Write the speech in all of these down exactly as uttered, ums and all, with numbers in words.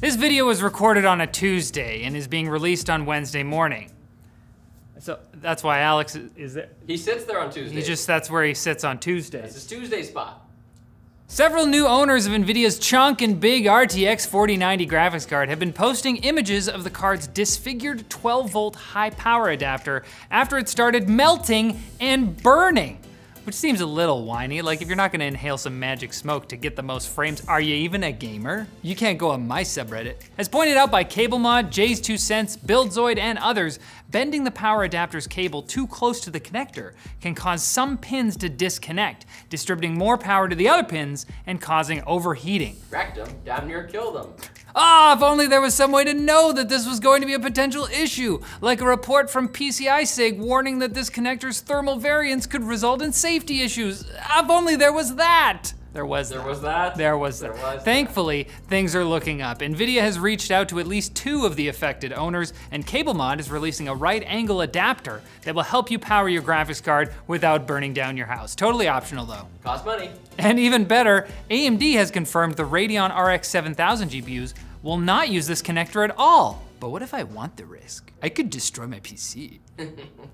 This video was recorded on a Tuesday and is being released on Wednesday morning. So that's why Alex is, is there. He sits there on Tuesday. He just, that's where he sits on Tuesdays. It's his Tuesday spot. Several new owners of Nvidia's chunk and big R T X forty ninety graphics card have been posting images of the card's disfigured twelve volt high power adapter after it started melting and burning, which seems a little whiny. Like, if you're not gonna inhale some magic smoke to get the most frames, are you even a gamer? You can't go on my subreddit. As pointed out by CableMod, Jay's two cents, BuildZoid, and others, bending the power adapter's cable too close to the connector can cause some pins to disconnect, distributing more power to the other pins and causing overheating. Wrecked them, damn near killed them. Ah, if only there was some way to know that this was going to be a potential issue, like a report from P C I-S I G warning that this connector's thermal variance could result in safety issues. If only there was that. There was there that. was that. There was there that. Was Thankfully, that. things are looking up. Nvidia has reached out to at least two of the affected owners, and CableMod is releasing a right angle adapter that will help you power your graphics card without burning down your house. Totally optional though. Costs money. And even better, A M D has confirmed the Radeon R X seven thousand G P Us will not use this connector at all. But what if I want the risk? I could destroy my P C.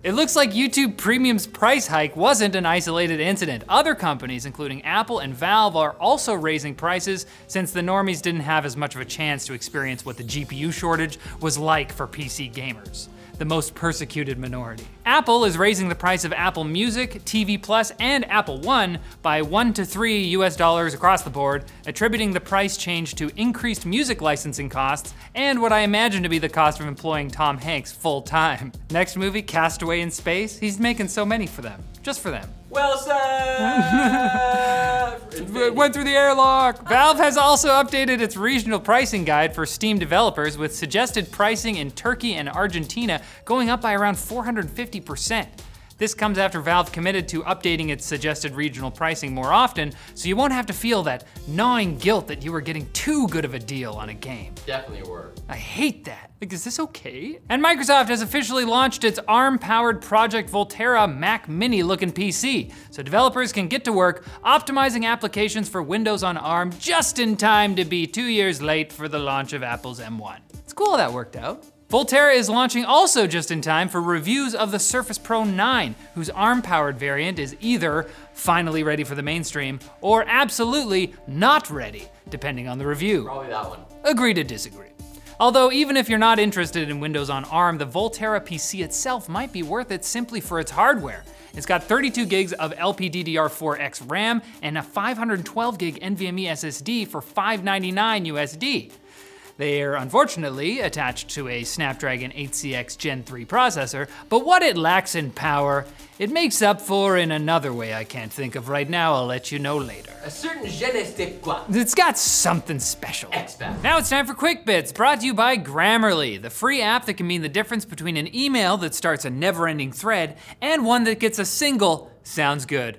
It looks like YouTube Premium's price hike wasn't an isolated incident. Other companies, including Apple and Valve, are also raising prices since the normies didn't have as much of a chance to experience what the G P U shortage was like for P C gamers, the most persecuted minority. Apple is raising the price of Apple Music, T V Plus, and Apple One by one to three U S dollars across the board, attributing the price change to increased music licensing costs and what I imagine to be the cost of employing Tom Hanks full time. Next movie, Castaway in Space, he's making so many for them, just for them. Well said! It went through the airlock. Valve has also updated its regional pricing guide for Steam developers, with suggested pricing in Turkey and Argentina going up by around four hundred fifty percent. This comes after Valve committed to updating its suggested regional pricing more often, so you won't have to feel that gnawing guilt that you were getting too good of a deal on a game. Definitely were. I hate that. Like, is this okay? And Microsoft has officially launched its ARM-powered Project Volterra Mac Mini-looking P C, so developers can get to work optimizing applications for Windows on ARM just in time to be two years late for the launch of Apple's M one. It's cool how that worked out. Volterra is launching also just in time for reviews of the Surface Pro nine, whose ARM-powered variant is either finally ready for the mainstream or absolutely not ready, depending on the review. Probably that one. Agree to disagree. Although even if you're not interested in Windows on ARM, the Volterra P C itself might be worth it simply for its hardware. It's got thirty-two gigs of L P D D R four X RAM and a five hundred twelve gig NVMe S S D for five ninety-nine U S D. They're unfortunately attached to a Snapdragon eight C X Gen three processor, but what it lacks in power, it makes up for in another way I can't think of right now. I'll let you know later. A certain je ne sais quoi. It's got something special. X-Factor. Now it's time for Quick Bits, brought to you by Grammarly, the free app that can mean the difference between an email that starts a never-ending thread and one that gets a single, sounds good.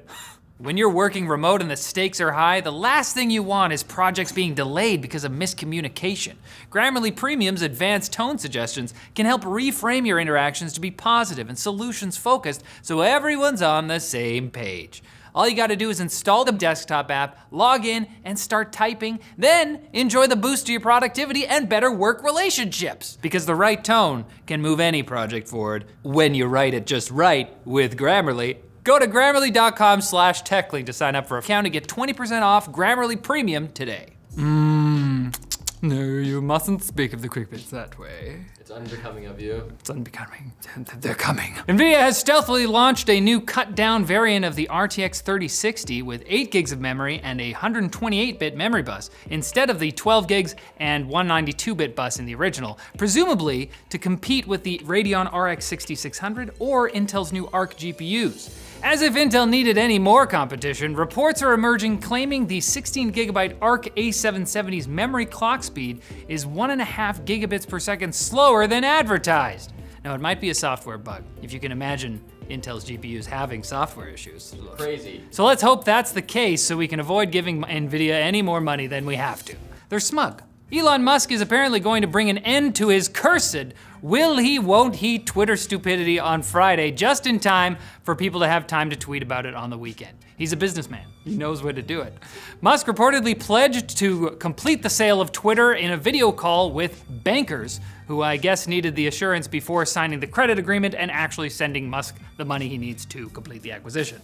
When you're working remote and the stakes are high, the last thing you want is projects being delayed because of miscommunication. Grammarly Premium's advanced tone suggestions can help reframe your interactions to be positive and solutions focused so everyone's on the same page. All you gotta do is install the desktop app, log in, and start typing, then enjoy the boost to your productivity and better work relationships. Because the right tone can move any project forward when you write it just right with Grammarly. Go to grammarly.com slash techlink to sign up for an account and get twenty percent off Grammarly Premium today. Mmm, no, you mustn't speak of the Quick Bits that way. It's unbecoming of you. It's unbecoming, they're coming. Nvidia has stealthily launched a new cut down variant of the R T X thirty sixty with eight gigs of memory and a one twenty-eight bit memory bus instead of the twelve gigs and one ninety-two bit bus in the original, presumably to compete with the Radeon R X sixty-six hundred or Intel's new Arc G P Us. As if Intel needed any more competition, reports are emerging claiming the sixteen gigabyte Arc A seven seventy's memory clock speed is one and a half gigabits per second slower than advertised. Now, it might be a software bug, if you can imagine Intel's G P Us having software issues. Crazy. So let's hope that's the case so we can avoid giving Nvidia any more money than we have to. They're smug. Elon Musk is apparently going to bring an end to his cursed will he, won't he Twitter stupidity on Friday, just in time for people to have time to tweet about it on the weekend. He's a businessman, he knows where to do it. Musk reportedly pledged to complete the sale of Twitter in a video call with bankers, who I guess needed the assurance before signing the credit agreement and actually sending Musk the money he needs to complete the acquisition.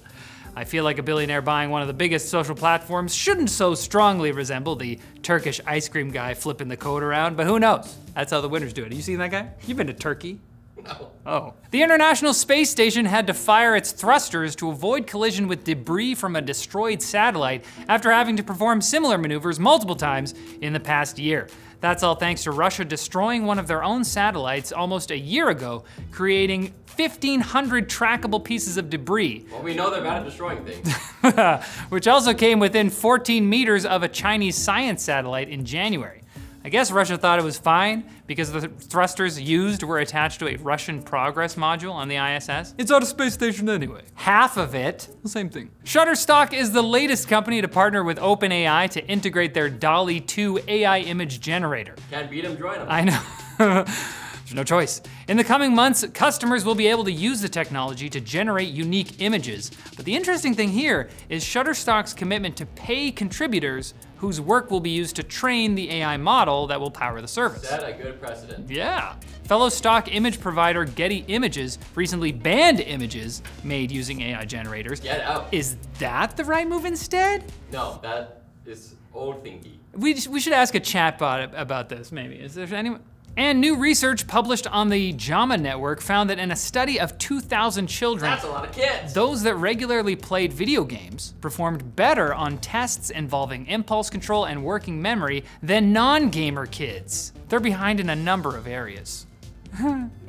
I feel like a billionaire buying one of the biggest social platforms shouldn't so strongly resemble the Turkish ice cream guy flipping the code around, but who knows? That's how the winners do it. Have you seen that guy? You've been to Turkey? No. Oh. The International Space Station had to fire its thrusters to avoid collision with debris from a destroyed satellite after having to perform similar maneuvers multiple times in the past year. That's all thanks to Russia destroying one of their own satellites almost a year ago, creating fifteen hundred trackable pieces of debris. Well, we know they're bad at destroying things. Which also came within fourteen meters of a Chinese science satellite in January. I guess Russia thought it was fine because the thrusters used were attached to a Russian progress module on the I S S. It's on a space station anyway. Half of it. The same thing. Shutterstock is the latest company to partner with OpenAI to integrate their DALL-E two A I image generator. Can't beat them, join them. I know. There's no choice. In the coming months, customers will be able to use the technology to generate unique images. But the interesting thing here is Shutterstock's commitment to pay contributors whose work will be used to train the A I model that will power the service. Set a good precedent. Yeah. Fellow stock image provider Getty Images recently banned images made using A I generators. Get out. Is that the right move instead? No, that is old thinking. We, we should ask a chatbot about this, maybe. Is there anyone? And new research published on the JAMA network found that in a study of two thousand children, that's a lot of kids. Those that regularly played video games performed better on tests involving impulse control and working memory than non-gamer kids. They're behind in a number of areas.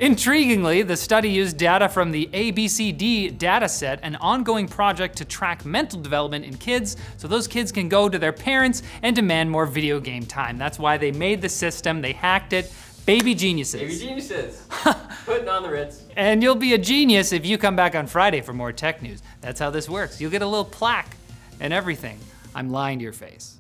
Intriguingly, the study used data from the A B C D dataset, an ongoing project to track mental development in kids, so those kids can go to their parents and demand more video game time. That's why they made the system, they hacked it. Baby geniuses. Baby geniuses. Putting on the Ritz. And you'll be a genius if you come back on Friday for more tech news. That's how this works. You'll get a little plaque and everything. I'm lying to your face.